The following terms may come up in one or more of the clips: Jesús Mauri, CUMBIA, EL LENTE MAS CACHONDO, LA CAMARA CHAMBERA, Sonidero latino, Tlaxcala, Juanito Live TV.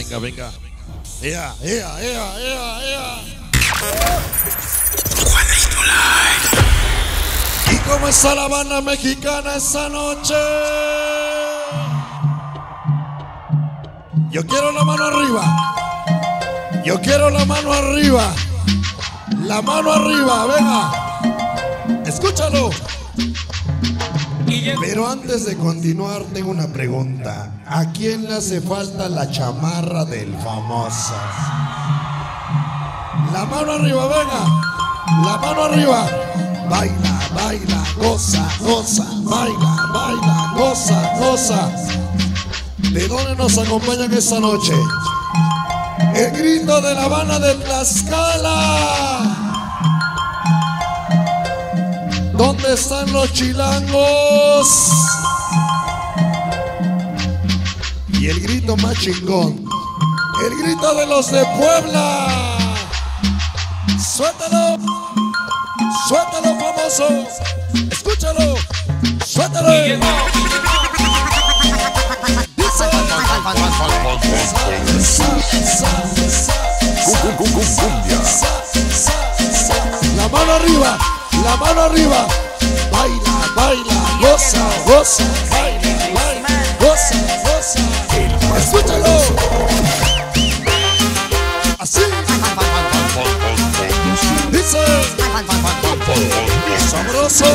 Venga, venga. ¡Ea, ea, ea, ea, ea! Juanito Live. ¿Y cómo está la banda mexicana esta noche? Yo quiero la mano arriba. Yo quiero la mano arriba. La mano arriba, venga. Escúchalo. Pero antes de continuar, tengo una pregunta. ¿A quién le hace falta la chamarra del famoso? La mano arriba, venga. La mano arriba. Baila, baila, goza, goza. Baila, baila, goza, goza. ¿De dónde nos acompañan esta noche? El grito de La Habana de Tlaxcala. ¿Dónde están los chilangos? Y el grito más chingón, el grito de los de Puebla. Suéltalo, suéltalo, famosos. Escúchalo, suéltalo. La mano arriba. La mano arriba, baila, baila, goza, goza, baila, baila, goza, goza. Escúchalo. Así. Dice. Sabroso.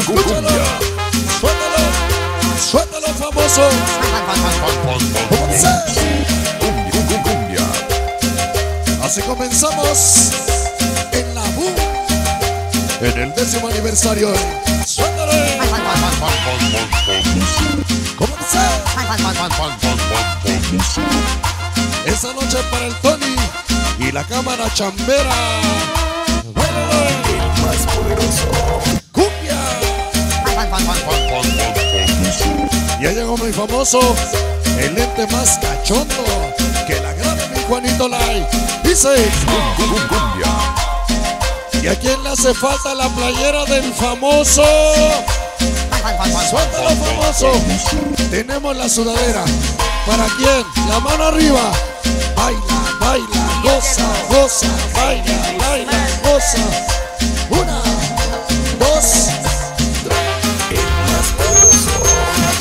Escúchalo. Suéltalo. Suéltalo, famoso. Así comenzamos. En el 10º aniversario. ¡Suéltalo! ¿Cómo se? Esa noche para el Tony y la cámara chambera. ¡Báilalo! El más poderoso. ¡Cumbia! Ya llegó mi famoso, el lente más cachondo. Que la grabe mi Juanito Live. Dice. ¡Cumbia! ¿Y a quién le hace falta la playera del famoso? Suéltalo, famoso. Tenemos la sudadera. ¿Para quién? La mano arriba. Baila, baila, goza, goza. Baila, baila, goza. 1, 2, 3.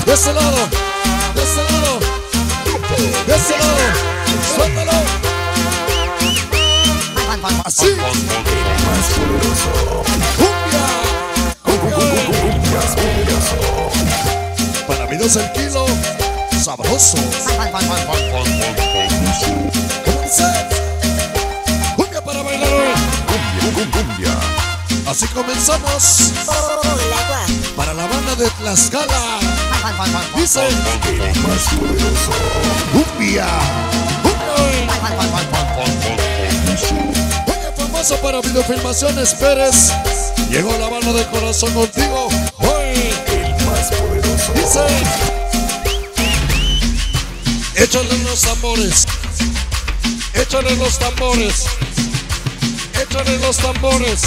De ese lado. De ese lado. De ese lado. Suéltalo. Así. El más poderoso. Cumbia. Cumbia. El más poderoso. Para mí 2 el kilo. Sabroso. Cumbia para bailar hoy. Cumbia. Así comenzamos. Para la banda de Tlaxcala. Dice. El más poderoso. Cumbia. Para videofilmaciones Pérez, llegó la mano del corazón contigo. Hoy el más poderoso. Dice. Échale los tambores. Échale los tambores. Échale los tambores.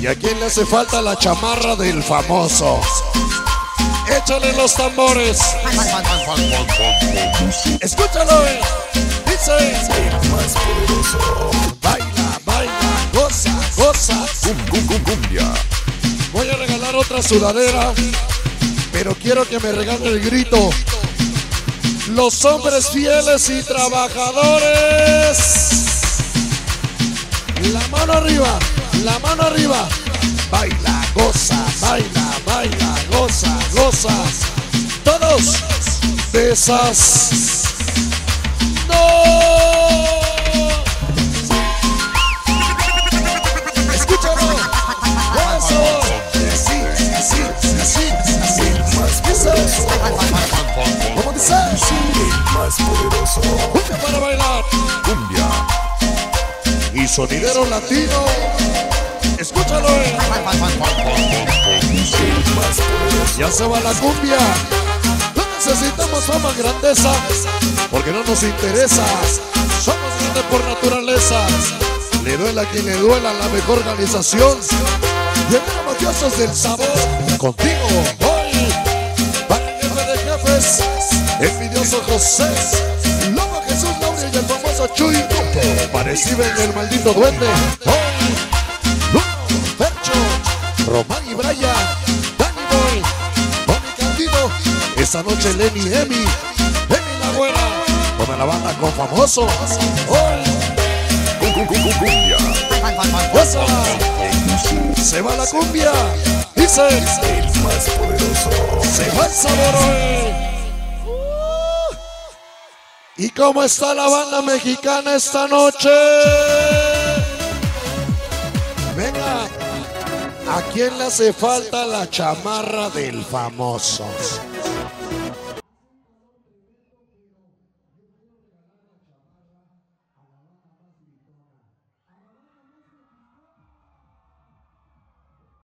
¿Y a quién le hace falta la chamarra del famoso? Échale los tambores. Escúchalo, eh. El más poderoso. Baila, baila, goza, goza. Cumbia. Voy a regalar otra sudadera, pero quiero que me regale el grito. Los hombres fieles y trabajadores. La mano arriba, la mano arriba. Baila, goza, baila, baila, goza, goza. Todos de esas. Cumbia para bailar. Cumbia. Y sonidero latino. Escúchalo. Ya se va la cumbia. No necesitamos fama, grandeza, porque no nos interesa. Somos grandes por naturaleza. Le duela a quien le duela, la mejor organización. Llegamos diosos del sabor. Contigo hoy. Para el jefe de jefes. famoso José, Lobo Jesús Mauri y el famoso Chuy. Pareciben el maldito duende. Oh, Lugo, Percho, Román y Braya, Danny Boy, Bobby Candido. Esa noche Lenny y Emi, Emi la buena. Toda la banda con famosos. Cumbia. Eso. Se va la cumbia. Dice el más poderoso. Se va el sabor. ¿Y cómo está la banda mexicana esta noche? Venga, ¿a quién le hace falta la chamarra del famoso?